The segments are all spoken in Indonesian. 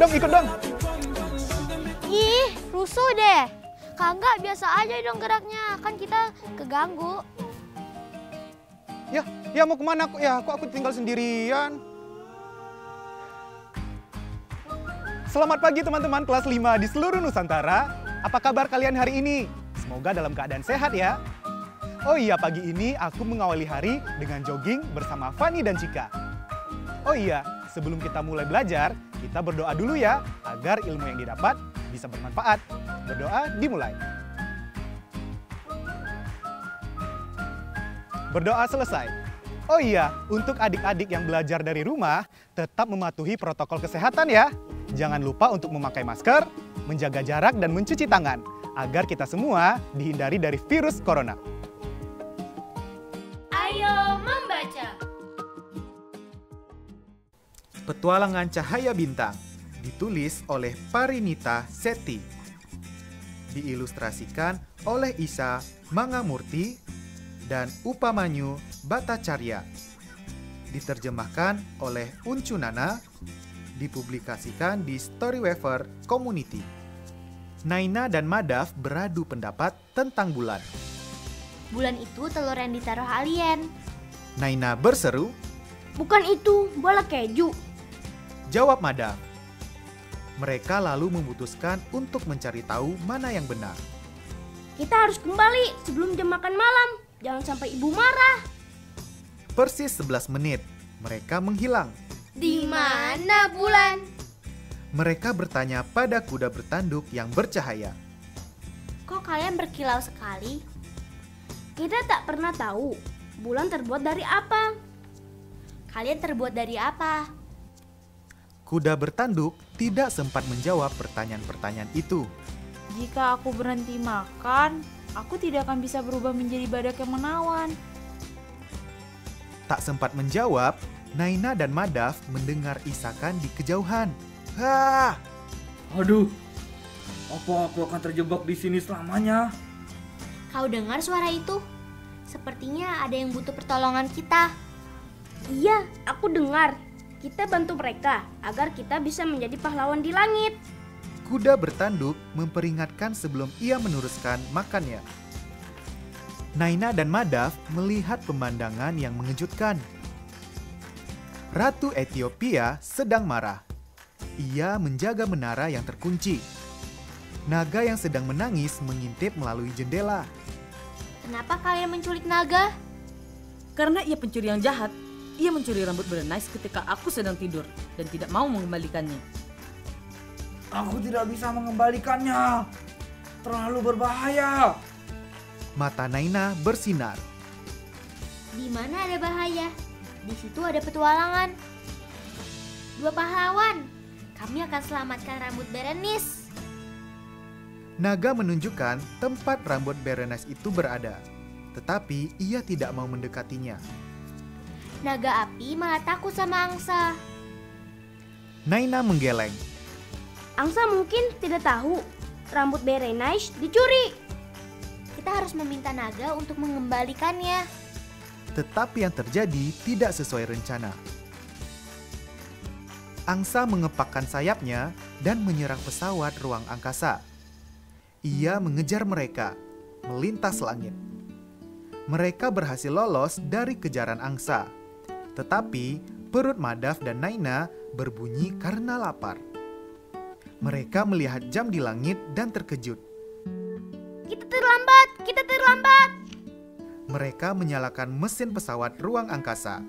dong, ikut dong. Ih, rusuh deh. Kagak, biasa aja dong geraknya. Kan kita keganggu. Ya mau kemana? Ya, kok aku tinggal sendirian? Selamat pagi teman-teman kelas 5 di seluruh Nusantara. Apa kabar kalian hari ini? Semoga dalam keadaan sehat ya. Oh iya, pagi ini aku mengawali hari dengan jogging bersama Fani dan Cika. Oh iya, sebelum kita mulai belajar, kita berdoa dulu ya agar ilmu yang didapat bisa bermanfaat. Berdoa dimulai. Berdoa selesai. Oh iya, untuk adik-adik yang belajar dari rumah, tetap mematuhi protokol kesehatan ya. Jangan lupa untuk memakai masker, menjaga jarak, dan mencuci tangan agar kita semua dihindari dari virus corona. Ayo membaca. Petualangan Cahaya Bintang ditulis oleh Parinita Seti. Diilustrasikan oleh Isa Mangamurti dan Upamanyu Batacharya. Diterjemahkan oleh Uncu Nana. Dipublikasikan di Storyweaver Community. Naina dan Madaf beradu pendapat tentang bulan. Bulan itu telur yang ditaruh alien. Naina berseru, "Bukan itu, bola keju." Jawab Madaf. Mereka lalu memutuskan untuk mencari tahu mana yang benar. Kita harus kembali sebelum jam makan malam. Jangan sampai ibu marah. Persis 11 menit, mereka menghilang. Di mana bulan? Mereka bertanya pada kuda bertanduk yang bercahaya. Kok kalian berkilau sekali? Kita tak pernah tahu bulan terbuat dari apa. Kalian terbuat dari apa? Kuda bertanduk tidak sempat menjawab pertanyaan-pertanyaan itu. Jika aku berhenti makan, aku tidak akan bisa berubah menjadi badak yang menawan. Tak sempat menjawab, Naina dan Madaf mendengar isakan di kejauhan. Hah! Aduh, apa aku akan terjebak di sini selamanya? Kau dengar suara itu? Sepertinya ada yang butuh pertolongan kita. Iya, aku dengar. Kita bantu mereka agar kita bisa menjadi pahlawan di langit. Kuda bertanduk memperingatkan sebelum ia meneruskan makannya. Naina dan Madaf melihat pemandangan yang mengejutkan. Ratu Ethiopia sedang marah. Ia menjaga menara yang terkunci. Naga yang sedang menangis mengintip melalui jendela. Kenapa kalian menculik naga? Karena ia pencuri yang jahat. Ia mencuri rambut Berenice ketika aku sedang tidur dan tidak mau mengembalikannya. Aku tidak bisa mengembalikannya. Terlalu berbahaya. Mata Naina bersinar. Di mana ada bahaya? Di situ ada petualangan. Dua pahlawan, kami akan selamatkan rambut Berenice. Naga menunjukkan tempat rambut Berenice itu berada, tetapi ia tidak mau mendekatinya. Naga api malah takut sama angsa. Naina menggeleng. Angsa mungkin tidak tahu rambut Berenice dicuri. Kita harus meminta naga untuk mengembalikannya. Tetapi yang terjadi tidak sesuai rencana. Angsa mengepakkan sayapnya dan menyerang pesawat ruang angkasa. Ia mengejar mereka, melintas langit. Mereka berhasil lolos dari kejaran angsa. Tetapi perut Madaf dan Naina berbunyi karena lapar. Mereka melihat jam di langit dan terkejut. Kita terlambat! Kita terlambat! Mereka menyalakan mesin pesawat ruang angkasa.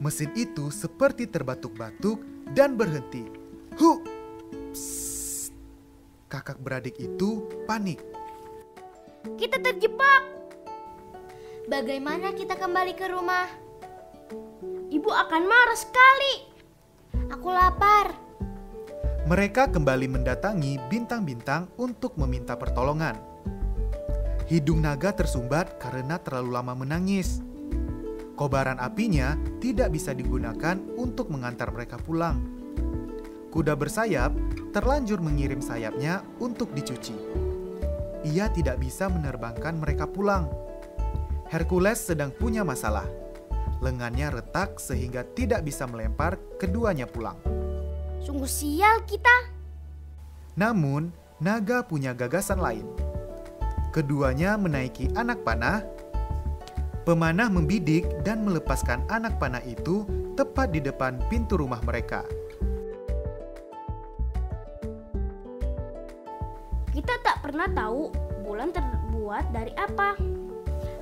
Mesin itu seperti terbatuk-batuk dan berhenti. Huh! Psst. Kakak beradik itu panik. Kita terjebak. Bagaimana kita kembali ke rumah? Ibu akan marah sekali. Aku lapar. Mereka kembali mendatangi bintang-bintang untuk meminta pertolongan. Hidung naga tersumbat karena terlalu lama menangis. Kobaran apinya tidak bisa digunakan untuk mengantar mereka pulang. Kuda bersayap terlanjur mengirim sayapnya untuk dicuci. Ia tidak bisa menerbangkan mereka pulang. Hercules sedang punya masalah. Lengannya retak sehingga tidak bisa melempar keduanya pulang. Sungguh sial kita. Namun, naga punya gagasan lain. Keduanya menaiki anak panah. Pemanah membidik dan melepaskan anak panah itu tepat di depan pintu rumah mereka. Kita tak pernah tahu bulan terbuat dari apa.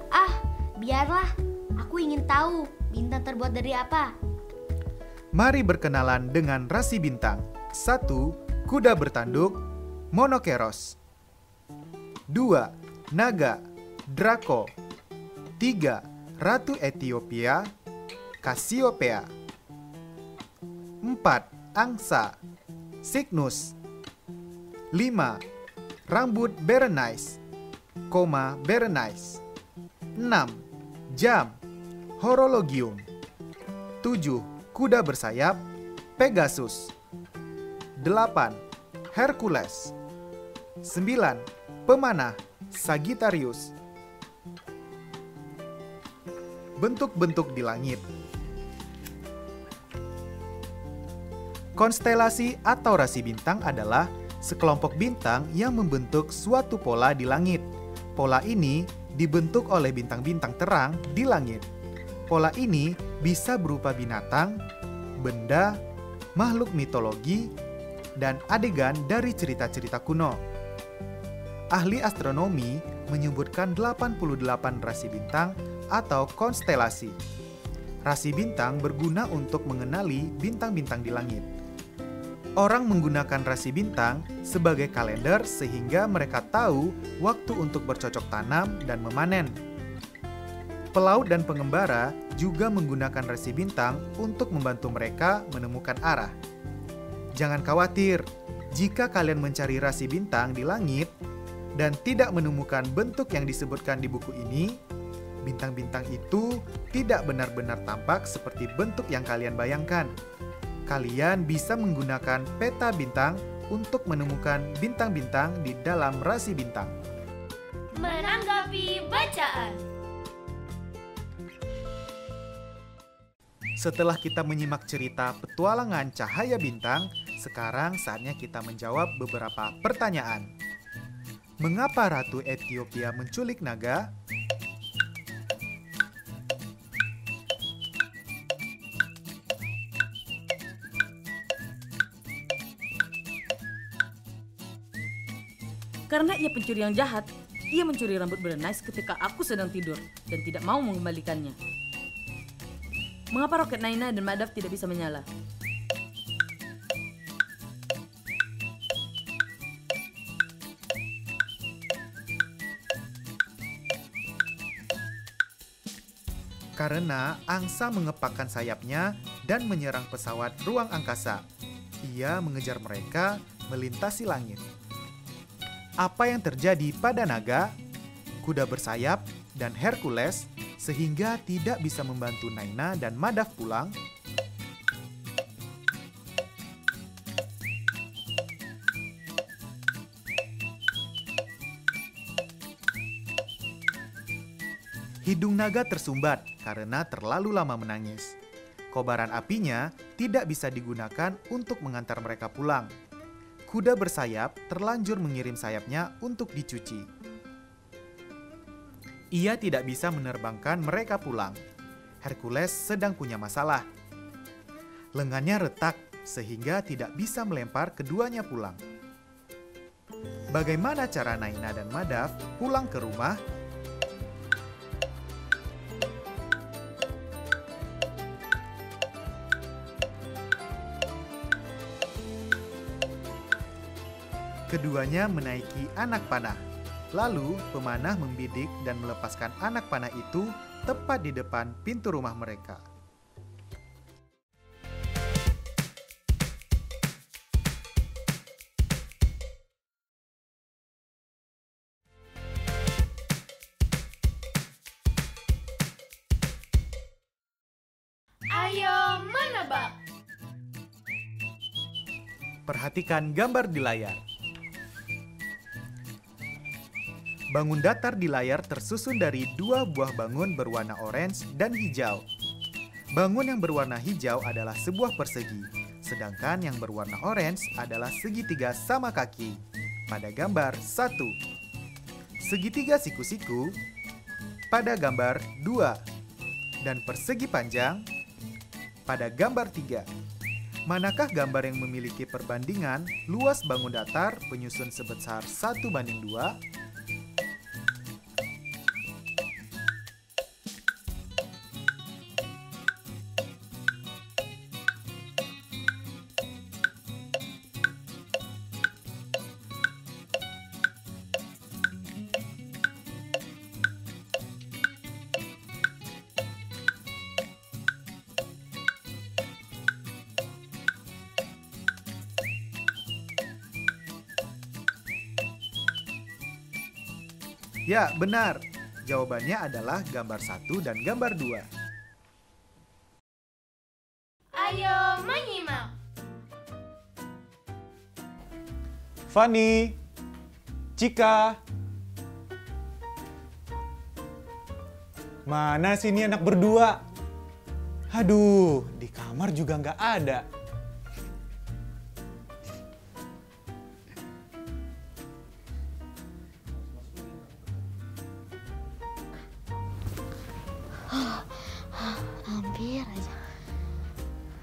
Ah, biarlah. Aku ingin tahu bintang terbuat dari apa. Mari berkenalan dengan rasi bintang. 1. Kuda bertanduk, Monoceros. 2. Naga, Draco. 3. Ratu Ethiopia, Cassiopeia. 4. Angsa, Cygnus. 5. Rambut Berenice, Coma Berenice. 6. Jam, Horologium. 7. Kuda bersayap, Pegasus. 8. Hercules. 9. Pemanah, Sagittarius. Bentuk-bentuk di langit. Konstelasi atau rasi bintang adalah sekelompok bintang yang membentuk suatu pola di langit. Pola ini dibentuk oleh bintang-bintang terang di langit. Pola ini bisa berupa binatang, benda, makhluk mitologi, dan adegan dari cerita-cerita kuno. Ahli astronomi menyebutkan 88 rasi bintang atau konstelasi. Rasi bintang berguna untuk mengenali bintang-bintang di langit. Orang menggunakan rasi bintang sebagai kalender sehingga mereka tahu waktu untuk bercocok tanam dan memanen. Pelaut dan pengembara juga menggunakan rasi bintang untuk membantu mereka menemukan arah. Jangan khawatir, jika kalian mencari rasi bintang di langit dan tidak menemukan bentuk yang disebutkan di buku ini, bintang-bintang itu tidak benar-benar tampak seperti bentuk yang kalian bayangkan. Kalian bisa menggunakan peta bintang untuk menemukan bintang-bintang di dalam rasi bintang. Menanggapi bacaan. Setelah kita menyimak cerita Petualangan Cahaya Bintang, sekarang saatnya kita menjawab beberapa pertanyaan. Mengapa Ratu Ethiopia menculik naga? Karena ia pencuri yang jahat, ia mencuri rambut Berenice ketika aku sedang tidur dan tidak mau mengembalikannya. Mengapa roket Naina dan Madaf tidak bisa menyala? Karena angsa mengepakkan sayapnya dan menyerang pesawat ruang angkasa. Ia mengejar mereka melintasi langit. Apa yang terjadi pada naga, kuda bersayap, dan Hercules sehingga tidak bisa membantu Naina dan Madaf pulang? Hidung naga tersumbat karena terlalu lama menangis. Kobaran apinya tidak bisa digunakan untuk mengantar mereka pulang. Kuda bersayap terlanjur mengirim sayapnya untuk dicuci. Ia tidak bisa menerbangkan mereka pulang. Hercules sedang punya masalah. Lengannya retak sehingga tidak bisa melempar keduanya pulang. Bagaimana cara Naina dan Madaf pulang ke rumah? Keduanya menaiki anak panah. Lalu pemanah membidik dan melepaskan anak panah itu tepat di depan pintu rumah mereka. Ayo menebak. Perhatikan gambar di layar. Bangun datar di layar tersusun dari 2 buah bangun berwarna orange dan hijau. Bangun yang berwarna hijau adalah sebuah persegi, Sedangkan yang berwarna orange adalah segitiga sama kaki pada gambar 1. Segitiga siku-siku pada gambar 2. Dan persegi panjang pada gambar 3. Manakah gambar yang memiliki perbandingan luas bangun datar penyusun sebesar 1:2? Ya, benar. Jawabannya adalah gambar 1 dan gambar 2. Ayo menyimak. Fani, Cika. Mana sih ini anak berdua? Aduh, di kamar juga nggak ada.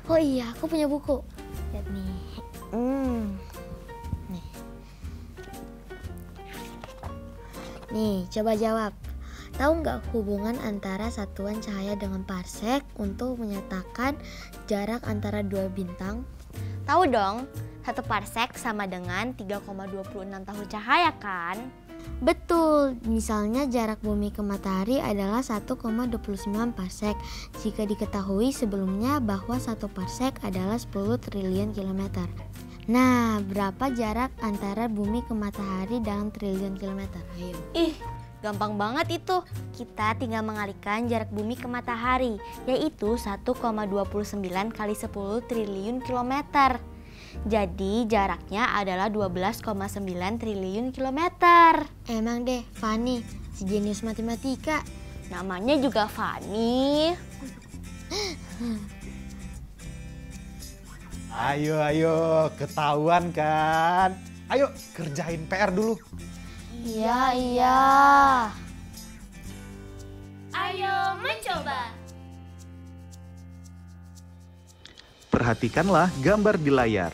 Oh iya, aku punya buku. Lihat nih. Nih. Nih, coba jawab. Tahu nggak hubungan antara satuan cahaya dengan parsek untuk menyatakan jarak antara dua bintang? Tahu dong, 1 parsek sama dengan 3,26 tahun cahaya kan? Betul, misalnya jarak bumi ke matahari adalah 1,29 parsek jika diketahui sebelumnya bahwa 1 parsek adalah 10 triliun kilometer. Nah, berapa jarak antara bumi ke matahari dalam triliun kilometer? Ayo. Ih, gampang banget itu. Kita tinggal mengalihkan jarak bumi ke matahari, yaitu 1,29 kali 10 triliun kilometer. Jadi jaraknya adalah 12,9 triliun kilometer. Emang deh, Fani, si jenius matematika. Namanya juga Fani. Ayo, ayo, ketahuan kan? Ayo, kerjain PR dulu. Iya. Ayo mencoba. Perhatikanlah gambar di layar.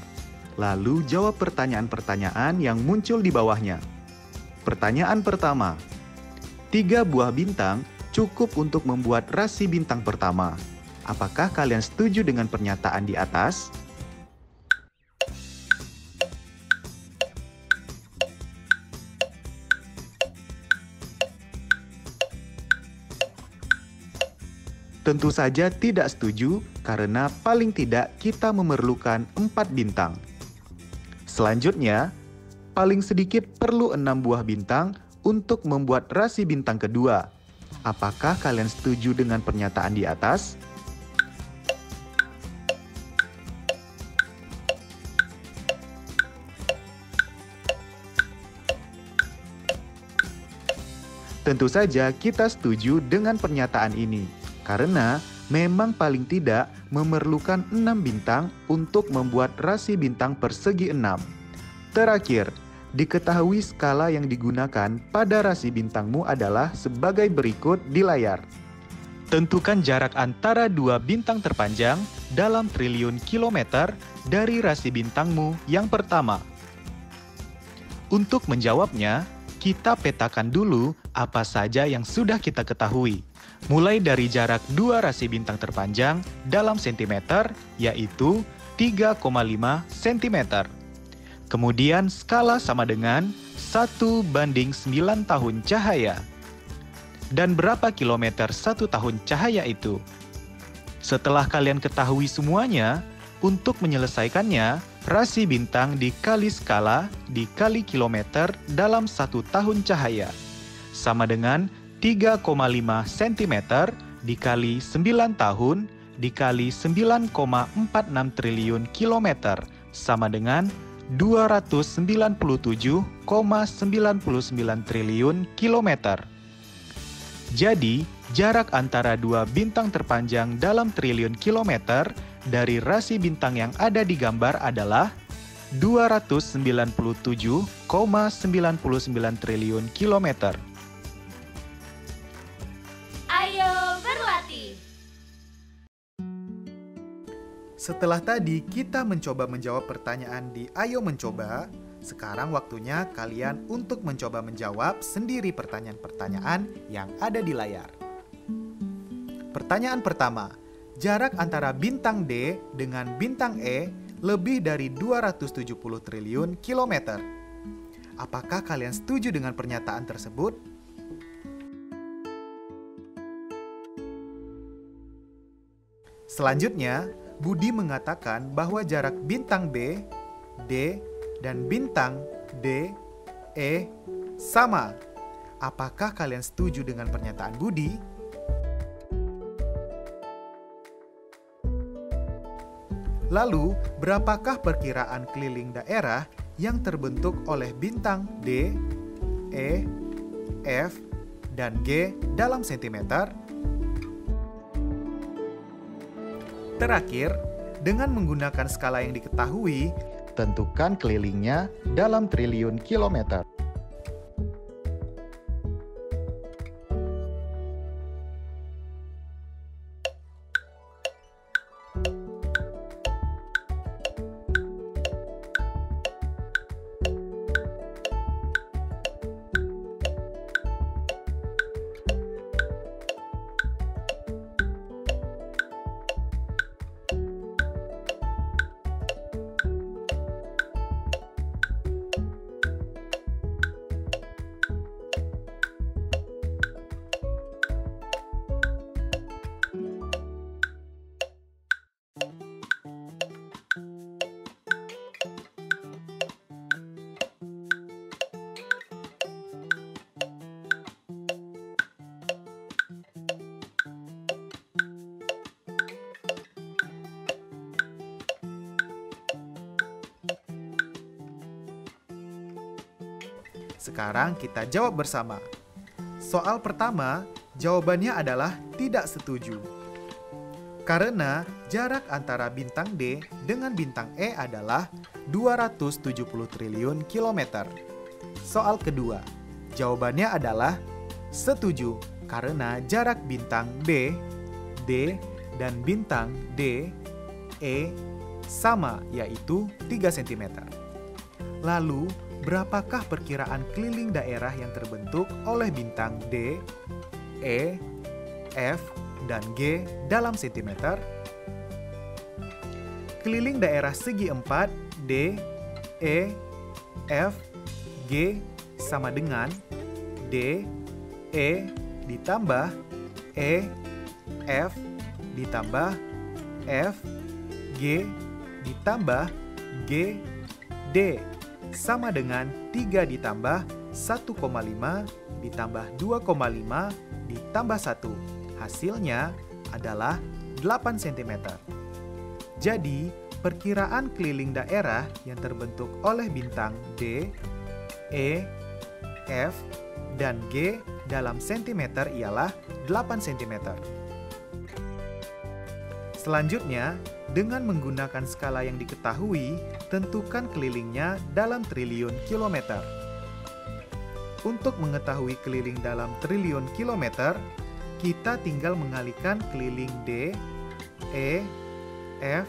Lalu jawab pertanyaan-pertanyaan yang muncul di bawahnya. Pertanyaan pertama. 3 buah bintang cukup untuk membuat rasi bintang pertama. Apakah kalian setuju dengan pernyataan di atas? Tentu saja tidak setuju karena paling tidak kita memerlukan 4 bintang. Selanjutnya, paling sedikit perlu 6 buah bintang untuk membuat rasi bintang kedua. Apakah kalian setuju dengan pernyataan di atas? Tentu saja kita setuju dengan pernyataan ini. Karena memang paling tidak memerlukan 6 bintang untuk membuat rasi bintang persegi 6. Terakhir, diketahui skala yang digunakan pada rasi bintangmu adalah sebagai berikut di layar. Tentukan jarak antara 2 bintang terpanjang dalam triliun kilometer dari rasi bintangmu yang pertama. Untuk menjawabnya, kita petakan dulu apa saja yang sudah kita ketahui. Mulai dari jarak 2 rasi bintang terpanjang dalam sentimeter, yaitu 3,5 cm. Kemudian skala sama dengan 1:9 tahun cahaya. Dan berapa kilometer 1 tahun cahaya itu? Setelah kalian ketahui semuanya, untuk menyelesaikannya, rasi bintang dikali skala dikali kilometer dalam 1 tahun cahaya. Sama dengan 3,5 cm dikali 9 tahun dikali 9,46 triliun kilometer sama dengan 297,99 triliun kilometer. Jadi, jarak antara 2 bintang terpanjang dalam triliun kilometer dari rasi bintang yang ada di gambar adalah 297,99 triliun kilometer. Ayo berlatih! Setelah tadi kita mencoba menjawab pertanyaan di Ayo Mencoba, sekarang waktunya kalian untuk mencoba menjawab sendiri pertanyaan-pertanyaan yang ada di layar. Pertanyaan pertama, jarak antara bintang D dengan bintang E lebih dari 270 triliun kilometer. Apakah kalian setuju dengan pernyataan tersebut? Selanjutnya, Budi mengatakan bahwa jarak bintang B, D, dan bintang D, E sama. Apakah kalian setuju dengan pernyataan Budi? Lalu, berapakah perkiraan keliling daerah yang terbentuk oleh bintang D, E, F, dan G dalam sentimeter? Terakhir, dengan menggunakan skala yang diketahui, tentukan kelilingnya dalam triliun kilometer. Sekarang kita jawab bersama. Soal pertama, jawabannya adalah tidak setuju. Karena jarak antara bintang D dengan bintang E adalah 270 triliun kilometer. Soal kedua, jawabannya adalah setuju karena jarak bintang B, D, dan bintang D, E sama, yaitu 3 cm. Lalu, berapakah perkiraan keliling daerah yang terbentuk oleh bintang D, E, F, dan G dalam sentimeter? Keliling daerah segi 4, D, E, F, G sama dengan D, E ditambah E, F ditambah F, G ditambah G, D sama dengan 3 ditambah 1,5 ditambah 2,5 ditambah 1. Hasilnya adalah 8 cm. Jadi, perkiraan keliling daerah yang terbentuk oleh bintang D, E, F, dan G dalam sentimeter ialah 8 cm. Selanjutnya, dengan menggunakan skala yang diketahui, tentukan kelilingnya dalam triliun kilometer. Untuk mengetahui keliling dalam triliun kilometer, kita tinggal mengalihkan keliling D, E, F,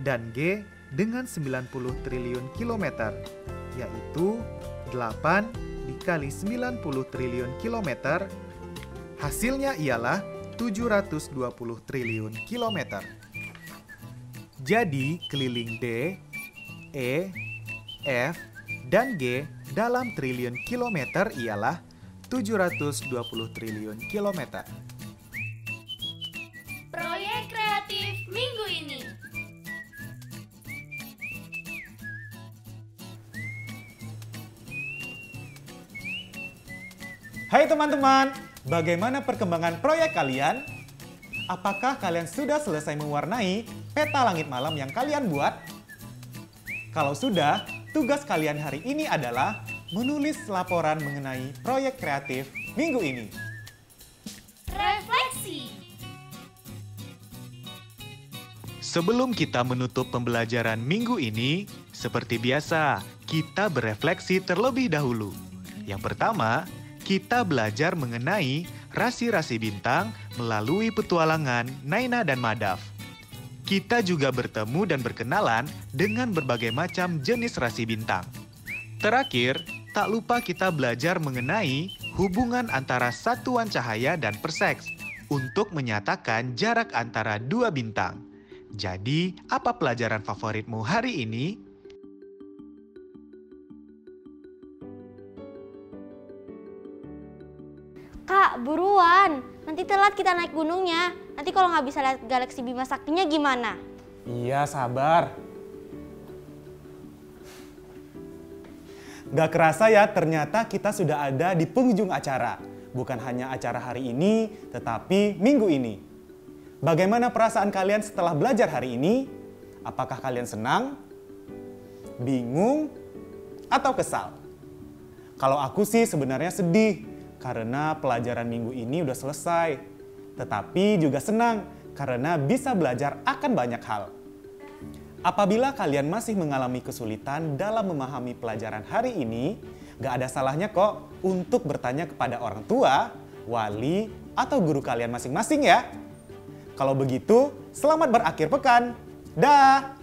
dan G dengan 90 triliun kilometer, yaitu 8 dikali 90 triliun kilometer. Hasilnya ialah 720 triliun kilometer. Jadi, keliling D, E, F, dan G dalam triliun kilometer ialah 720 triliun kilometer. Proyek kreatif minggu ini. Hai teman-teman! Bagaimana perkembangan proyek kalian? Apakah kalian sudah selesai mewarnai peta langit malam yang kalian buat? Kalau sudah, tugas kalian hari ini adalah menulis laporan mengenai proyek kreatif minggu ini. Refleksi. Sebelum kita menutup pembelajaran minggu ini, seperti biasa, kita berefleksi terlebih dahulu. Yang pertama, kita belajar mengenai rasi-rasi bintang melalui petualangan Naina dan Madaf. Kita juga bertemu dan berkenalan dengan berbagai macam jenis rasi bintang. Terakhir, tak lupa kita belajar mengenai hubungan antara satuan cahaya dan perseks untuk menyatakan jarak antara dua bintang. Jadi, apa pelajaran favoritmu hari ini? Kak, buruan. Nanti telat kita naik gunungnya. Nanti kalau nggak bisa lihat galaksi Bima Saktinya gimana? Iya, sabar. Nggak kerasa ya, ternyata kita sudah ada di penghujung acara. Bukan hanya acara hari ini, tetapi minggu ini. Bagaimana perasaan kalian setelah belajar hari ini? Apakah kalian senang, bingung, atau kesal? Kalau aku sih sebenarnya sedih karena pelajaran minggu ini udah selesai. Tetapi juga senang karena bisa belajar akan banyak hal. Apabila kalian masih mengalami kesulitan dalam memahami pelajaran hari ini, gak ada salahnya kok untuk bertanya kepada orang tua, wali, atau guru kalian masing-masing ya. Kalau begitu, selamat berakhir pekan. Dah!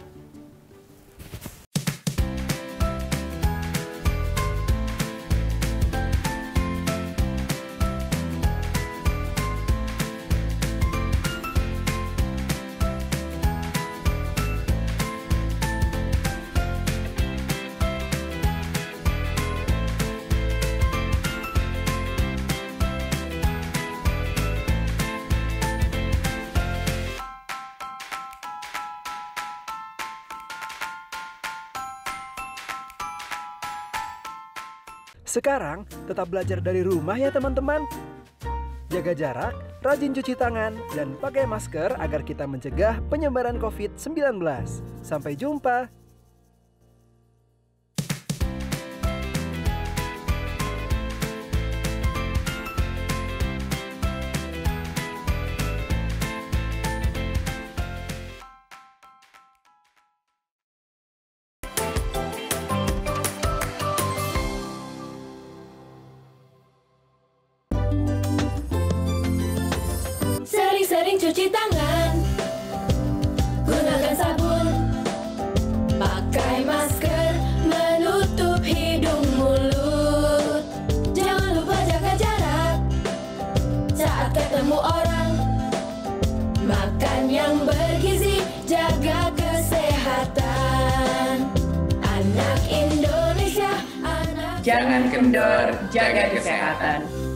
Sekarang, tetap belajar dari rumah ya teman-teman. Jaga jarak, rajin cuci tangan, dan pakai masker agar kita mencegah penyebaran COVID-19. Sampai jumpa! Sering cuci tangan, gunakan sabun, pakai masker, menutup hidung mulut. Jangan lupa jaga jarak saat ketemu orang. Makan yang bergizi, jaga kesehatan. Anak Indonesia, anak Jangan kendor, jaga kesehatan.